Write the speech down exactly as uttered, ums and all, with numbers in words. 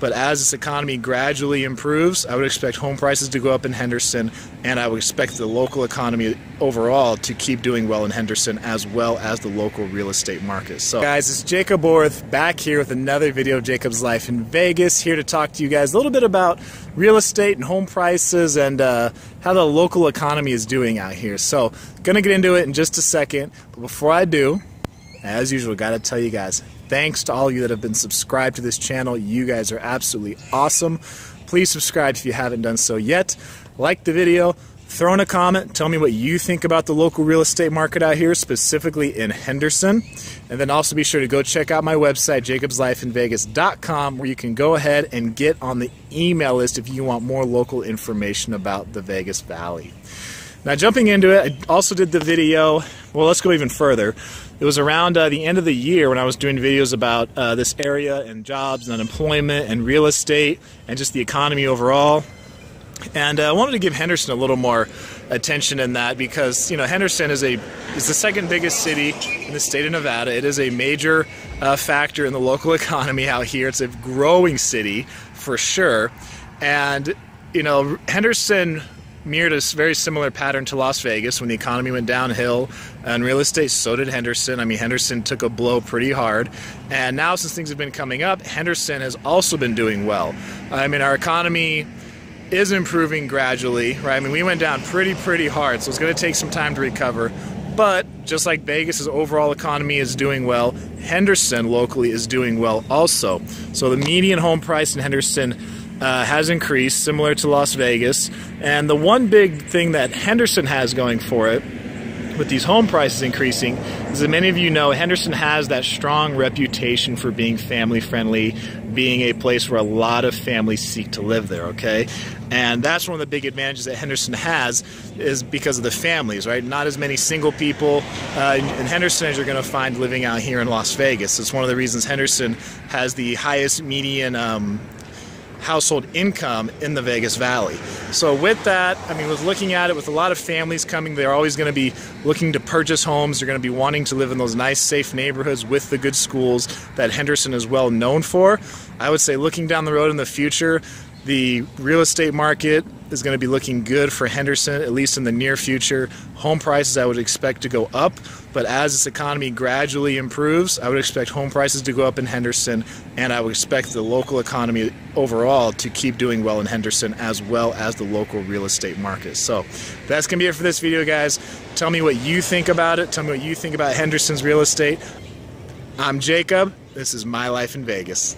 But as this economy gradually improves, I would expect home prices to go up in Henderson, and I would expect the local economy overall to keep doing well in Henderson, as well as the local real estate market. So guys, it's Jacob Orth back here with another video of Jacob's Life in Vegas, here to talk to you guys a little bit about real estate and home prices and uh, how the local economy is doing out here. So gonna get into it in just a second, but before I do, as usual, gotta tell you guys, thanks to all of you that have been subscribed to this channel. You guys are absolutely awesome. Please subscribe if you haven't done so yet. Like the video, throw in a comment, tell me what you think about the local real estate market out here, specifically in Henderson. And then also be sure to go check out my website, jacobs life in vegas dot com, where you can go ahead and get on the email list if you want more local information about the Vegas Valley. Now, jumping into it, I also did the video, well, let's go even further. It was around uh, the end of the year when I was doing videos about uh, this area and jobs and unemployment and real estate and just the economy overall. And uh, I wanted to give Henderson a little more attention in that because, you know, Henderson is a is the second biggest city in the state of Nevada. It is a major uh, factor in the local economy out here. It's a growing city for sure. And, you know, Henderson mirrored a very similar pattern to Las Vegas. When the economy went downhill and real estate, so did Henderson. I mean, Henderson took a blow pretty hard. And now, since things have been coming up, Henderson has also been doing well. I mean, our economy is improving gradually, right? I mean, we went down pretty, pretty hard, so it's going to take some time to recover. But just like Vegas's overall economy is doing well, Henderson locally is doing well also. So the median home price in Henderson Uh, has increased, similar to Las Vegas. And the one big thing that Henderson has going for it with these home prices increasing is that many of you know Henderson has that strong reputation for being family friendly, being a place where a lot of families seek to live there, okay? And that's one of the big advantages that Henderson has, is because of the families, right? Not as many single people uh, in Henderson as you're going to find living out here in Las Vegas. It's one of the reasons Henderson has the highest median um, household income in the Vegas Valley. So with that, I mean, with looking at it, with a lot of families coming, they're always going to be looking to purchase homes. They're going to be wanting to live in those nice, safe neighborhoods with the good schools that Henderson is well known for. I would say looking down the road in the future, the real estate market is going to be looking good for Henderson, at least in the near future. Home prices I would expect to go up, but as this economy gradually improves, I would expect home prices to go up in Henderson, and I would expect the local economy overall to keep doing well in Henderson, as well as the local real estate market. So that's going to be it for this video, guys. Tell me what you think about it. Tell me what you think about Henderson's real estate. I'm Jacob. This is My Life in Vegas.